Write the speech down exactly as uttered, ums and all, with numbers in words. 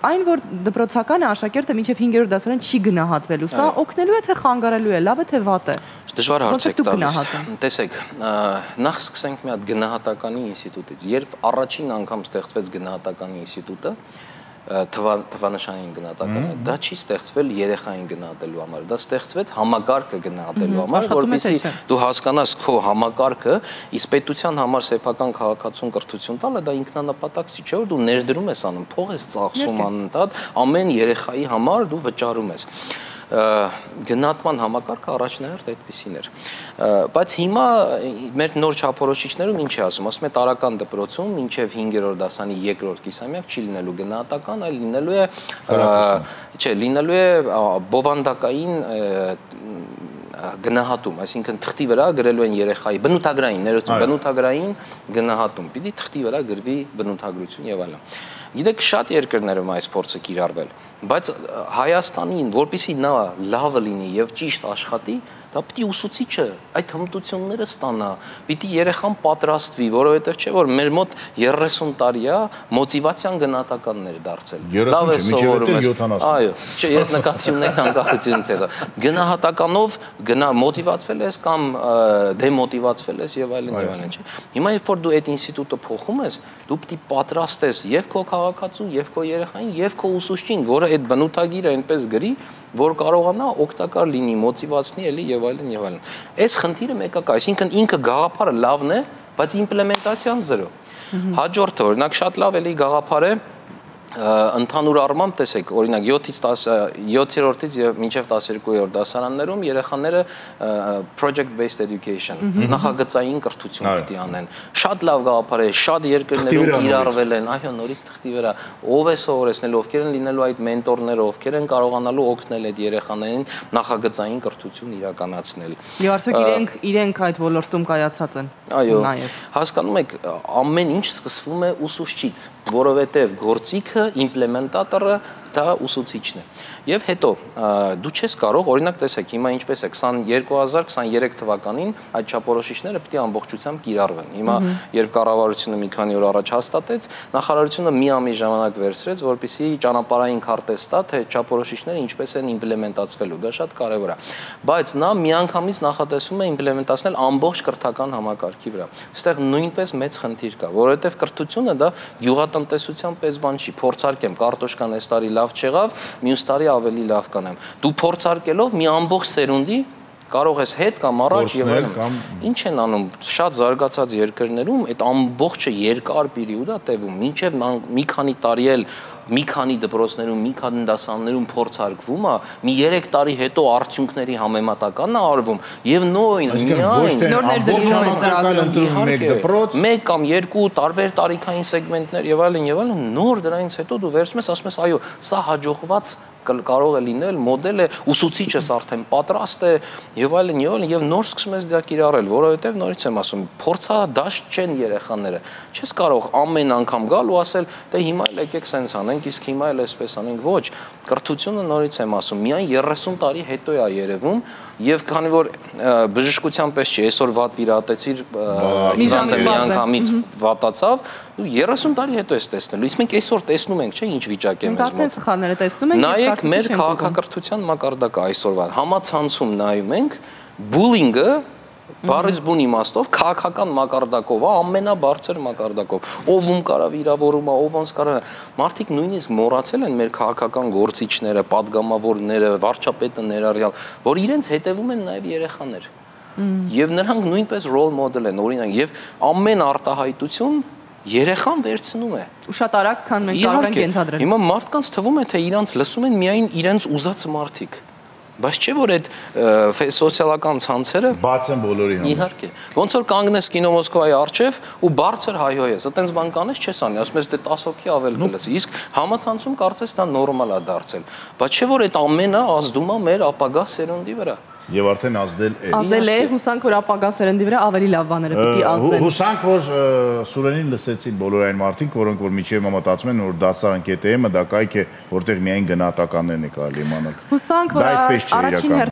Այն որ դպրոցական աշակերտը մինչև հինգերորդ դասարան չի գնահատվելու, սա օգնելու է թե խանգարելու է, լավ է թե վատ է։ Դժվար հարց եք տալիս։ Տեսեք, նախ սկսենք մի հատ գնահատականի ինստիտուտից։ Երբ առաջին անգամ ստեղծվեց գնահատականի ինստիտուտը, թվանշանային գնահատականը, դա չի ստեղծվել երեխային գնահատելու համար, դա ստեղծվեց համակարգը գնահատելու համար, որպեսզի դու հասկանաս քո համակարգը, իսկ պետության համար սեփական քաղաքացիական կրթություն տալը դա ինքնանպատակի չէ, որ դու ներդրում ես անում, փող ես ծախսում անընդհատ, ամեն երեխայի համար դու վճարում ես։ Գնահատման համակարգը առաջնահերթ այդպիսին էր։ Բայց հիմա մեր նոր չափորոշիչներում ինչ է ասում, ասում է տարական դպրոցում մինչև հինգերորդ դասանի երկրորդ կիսամյակ չի լինելու գնահատական, այլ լինելու է, չէ, լինելու է բովանդակային գնահատում, այսինքն թղթի վրա գրելու են երեխայի բնութագրային, ներողություն բնութագրային գնահատում, պիտի թղթի վրա գրվի բնութագրություն եւ այլն։ Գիտեք, շատ երկրներում այս փորձը կիրառվել, բայց Հայաստանին, որպեսզի նա լավը լինի եւ ճիշտ աշխատի, դա պիտի ուսուցիչը այդ հմտությունները ստանա, պիտի երեխան պատրաստվի, որովհետև չէ որ մեր մոտ երեսուն տարի է մոտիվացիան գնահատականներ դարձել։ Լավ է սովորում ես։ Այո, չէ, ես նկատի ունեի անկախությունից հետո։ Գնահատականով մոտիվացվել ես կամ դեմոտիվացվել ես եւ այլն եւ այլն, չէ։ Հիմա երբ որ դու այդ ինստիտուտը փոխում ես, դու պիտի պատրաստես եւ քո քաղաքացուն, եւ քո երեխային, եւ քո ուսուցչին, որը այդ բնութագիրը այնպես գրի, որ կարողանա օգտակար լինի, մոտիվացնի էլի եւ այլն եւ այլն։ Այս խնդիրը մեկակա, այսինքն ինքը գաղափարը լավն է, բայց իմպլեմենտացիան զրո։ Հաջորդը, օրինակ, շատ լավ էլի գաղափար է, ընդհանուր առմամբ տեսեք, օրինակ յոթերորդից մինչև տասներկուերորդ դասարաններում երեխաները project-based education, նախագծային կրթություն պիտի անեն։ Շատ լավ գաղափար է, շատ երկրներում կիրառվել են, այո, նորից թղթի վրա, ով է սովորեցնելու, ովքեր են լինելու այդ մենտորները, ովքեր են կարողանալու օգնել այդ երեխաներին նախագծային կրթություն իրականացնել։ Եվ արդյոք իրենք իրենք այդ ոլորտում կայացած են։ Այո։ Հասկանում եք, ամեն ինչ սկսվում է ուսուցչից, որովհետև գործիքը իմպլեմենտատորը դա ուսուցիչն է։ Եվ հետո դու չես կարող, օրինակ տեսեք, հիմա ինչպես է երկու հազար քսաներեք թվականին այդ չափորոշիչները պիտի ամբողջությամբ կիրառվեն։ Հիմա երբ կառավարությունը մի քանի օր առաջ հաստատեց, նախարարությունը մի ամիս ժամանակ վերցրեց, որպեսզի ճանապարհային քարտ ստա, թե չափորոշիչները ինչպես են իմպլեմենտացվելու, դա շատ կարևոր է։ Բայց նա միանգամից նախատեսվում է իմպլեմենտացնել ամբողջ կրթական համակարգի վրա։ Այստեղ նույնպես մեծ խնդիր կա, որովհետև կրթությունը դա գյուղատնտեսության պես բան չի, փորձարկեմ, կարտոշկան այս տարի լավ չեղավ, մյուս տարի ավելի լավ կանեմ։ Դու փորձարկելով մի ամբողջ սերունդի կարող ես հետ կամ առաջ եւ այլն։ Ինչ են անում շատ զարգացած երկրներում, այդ ամբողջը երկար պերիոդ է տևում, մինչեւ մի քանի տարի էլ մի քանի դպրոցներում, մի քանի դասարաններում փորձարկվում է, մի երեք տարի հետո արդյունքների համեմատականն է արվում եւ նույն միայն մեկ կամ երկու տարբեր տարիքային սեգմենտներ եւ այլն եւ այլն, նոր դրանից հետո դու վերցում ես, ասում ես այո, սա հաջողված կարող է լինել, մոդել է, ուսուցիչս արդեն պատրաստ է եւ այլն եւ այլն, եւ նոր սկսում ես դա կիրառել, որովհետեւ նորից եմ ասում, փորձադաշտ չեն երեխաները։ Չես կարող ամեն անգամ գալ ու ասել, թե հիմա էլ եկեք սենց անենք, իսկ հիմա էլ էսպես անենք, ոչ։ Կրթությունը նորից եմ ասում, միայն երեսուն տարի հետո է երևում, եւ քանի որ բժշկության պես չի, այսօր վատ վիրատեցիր, միանգամից վատացավ, երեսուն տարի հետո ես տեսնելու։ Իսկ մենք այսօր տեսնում ենք, չէ՞, ինչ վիճակ է մեզ։ Մեր քաղաքակրթության մակարդակը այսօրվա համացանցում նայում ենք, բուլինգը բառից բուն իմաստով քաղաքական մակարդակով, ամենաբարձր մակարդակով, ով ում կարա վիրավորում է, ով ոնց կարա, մարդիկ նույնիսկ մոռացել են մեր քաղաքական գործիչները, падգամավորները, վարչապետը ներառյալ, որ իրենց հետևում են նաև երեխաներ։ Եվ նրանք նույնպես role model են, օրինակ, եւ ամեն արտահայտություն երեխան վերցնում է։ Ու շատ արագ, քան մենք կարող ենք ենթադրել։ Հիմա մարդկանց թվում է, թե իրանց լսում են միայն իրենց ուզած մարդիկ։ Բայց չէ՞ որ այդ սոցիալական ցանցերը բաց են բոլորի համար։ Իհարկե։ Ոնց որ կանգնես կինո Մոսկվայի առջև ու բարձր հայհոյես, այտենց բան կանես չես անի, ասում ես դե տասը հոգի ավել կլսի։ Իսկ համացանցում կարծես դա նորմալ է դարձել։ Բայց չէ՞ որ այդ ամենը ազդում է մեր ապագա սերունդի վրա։ Եվ արդեն ազդել է։ Ազդել է, հուսանք, որ ապագա սերնդի վրա ավելի լավ բաները պիտի ազդեն։ Հուսանք, որ Սուրենին լսեցին բոլոր այն մարդիկ, որոնք որ միջև մտածում են, որ դասարան կետը մտածում են, որտեղ միայն գնահատականներն է կարելի իմանալ։ Հուսանք, որ առաջին հերթին